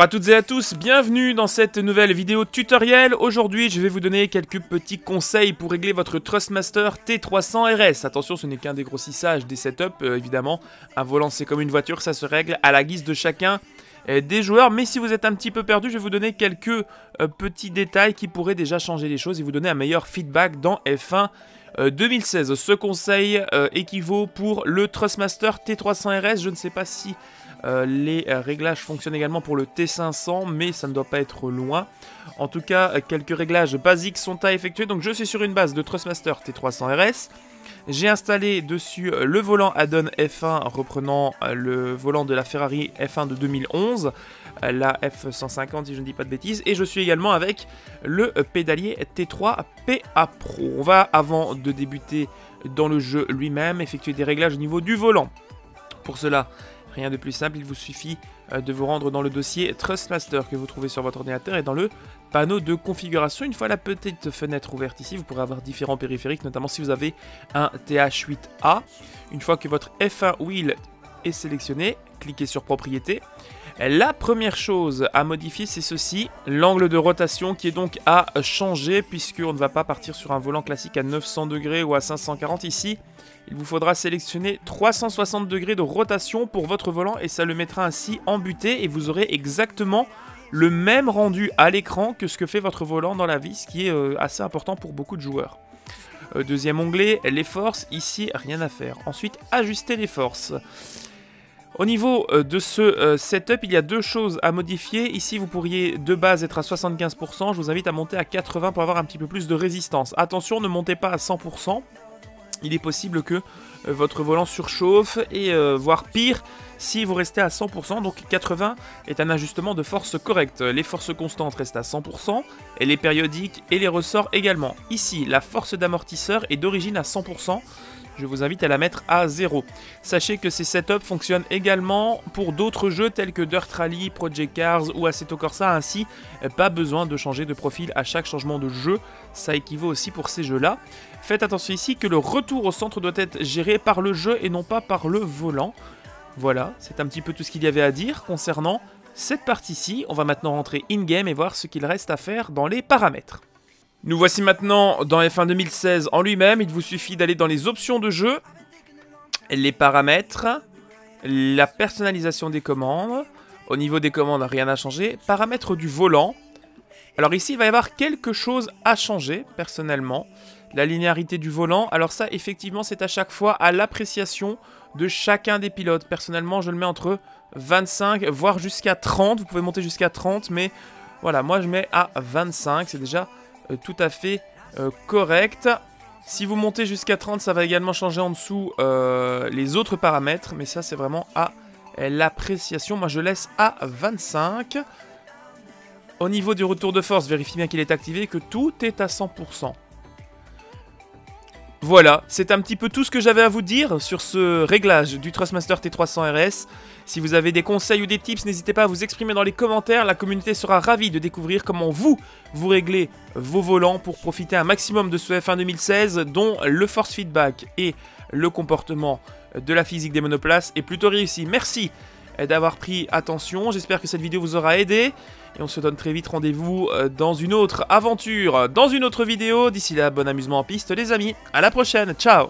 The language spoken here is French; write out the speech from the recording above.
Bonjour à toutes et à tous, bienvenue dans cette nouvelle vidéo tutoriel. Aujourd'hui je vais vous donner quelques petits conseils pour régler votre Thrustmaster T300RS. Attention, ce n'est qu'un dégrossissage des setups, évidemment. Un volant c'est comme une voiture, ça se règle à la guise de chacun des joueurs. Mais si vous êtes un petit peu perdu, je vais vous donner quelques petits détails qui pourraient déjà changer les choses et vous donner un meilleur feedback dans F1 2016. Ce conseil équivaut pour le Thrustmaster T300RS. Je ne sais pas si les réglages fonctionnent également pour le T500, mais ça ne doit pas être loin. En tout cas, quelques réglages basiques sont à effectuer. Donc je suis sur une base de Thrustmaster T300RS. J'ai installé dessus le volant add-on F1 reprenant le volant de la Ferrari F1 de 2011, la F150 si je ne dis pas de bêtises, et je suis également avec le pédalier T3 PA Pro. On va, avant de débuter dans le jeu lui-même, effectuer des réglages au niveau du volant. Pour cela, rien de plus simple, il vous suffit de vous rendre dans le dossier Thrustmaster que vous trouvez sur votre ordinateur et dans le panneau de configuration. Une fois la petite fenêtre ouverte ici, vous pourrez avoir différents périphériques, notamment si vous avez un TH8A. Une fois que votre F1 wheel est sélectionné, cliquez sur propriétés. La première chose à modifier, c'est ceci, l'angle de rotation qui est donc à changer, puisqu'on ne va pas partir sur un volant classique à 900 degrés ou à 540 ici. Il vous faudra sélectionner 360 degrés de rotation pour votre volant et ça le mettra ainsi en butée et vous aurez exactement le même rendu à l'écran que ce que fait votre volant dans la vie, ce qui est assez important pour beaucoup de joueurs. Deuxième onglet, les forces, ici rien à faire. Ensuite, ajuster les forces. Au niveau de ce setup, il y a deux choses à modifier. Ici, vous pourriez de base être à 75%. Je vous invite à monter à 80% pour avoir un petit peu plus de résistance. Attention, ne montez pas à 100%. Il est possible que votre volant surchauffe et voire pire si vous restez à 100%. Donc 80 est un ajustement de force correct. Les forces constantes restent à 100% et les périodiques et les ressorts également. Ici, la force d'amortisseur est d'origine à 100%. Je vous invite à la mettre à 0. Sachez que ces setups fonctionnent également pour d'autres jeux tels que Dirt Rally, Project Cars ou Assetto Corsa. Ainsi, pas besoin de changer de profil à chaque changement de jeu. Ça équivaut aussi pour ces jeux-là. Faites attention ici que le retour au centre doit être géré par le jeu et non pas par le volant. Voilà, c'est un petit peu tout ce qu'il y avait à dire concernant cette partie-ci. On va maintenant rentrer in-game et voir ce qu'il reste à faire dans les paramètres. Nous voici maintenant dans F1 2016 en lui-même. Il vous suffit d'aller dans les options de jeu, les paramètres, la personnalisation des commandes. Au niveau des commandes, rien à changer. Paramètres du volant. Alors ici, il va y avoir quelque chose à changer, personnellement. La linéarité du volant. Alors ça, effectivement, c'est à chaque fois à l'appréciation de chacun des pilotes. Personnellement, je le mets entre 25, voire jusqu'à 30. Vous pouvez monter jusqu'à 30, mais voilà, moi je mets à 25. C'est déjà tout à fait correct. Si vous montez jusqu'à 30, ça va également changer en dessous les autres paramètres, mais ça c'est vraiment à l'appréciation. Moi je laisse à 25. Au niveau du retour de force, vérifiez bien qu'il est activé et que tout est à 100%. Voilà, c'est un petit peu tout ce que j'avais à vous dire sur ce réglage du Thrustmaster T300RS. Si vous avez des conseils ou des tips, n'hésitez pas à vous exprimer dans les commentaires. La communauté sera ravie de découvrir comment vous réglez vos volants pour profiter un maximum de ce F1 2016 dont le force feedback et le comportement de la physique des monoplaces est plutôt réussi. Merci d'avoir pris attention, j'espère que cette vidéo vous aura aidé et on se donne très vite rendez-vous dans une autre aventure, dans une autre vidéo. D'ici là, bon amusement en piste les amis, à la prochaine, ciao!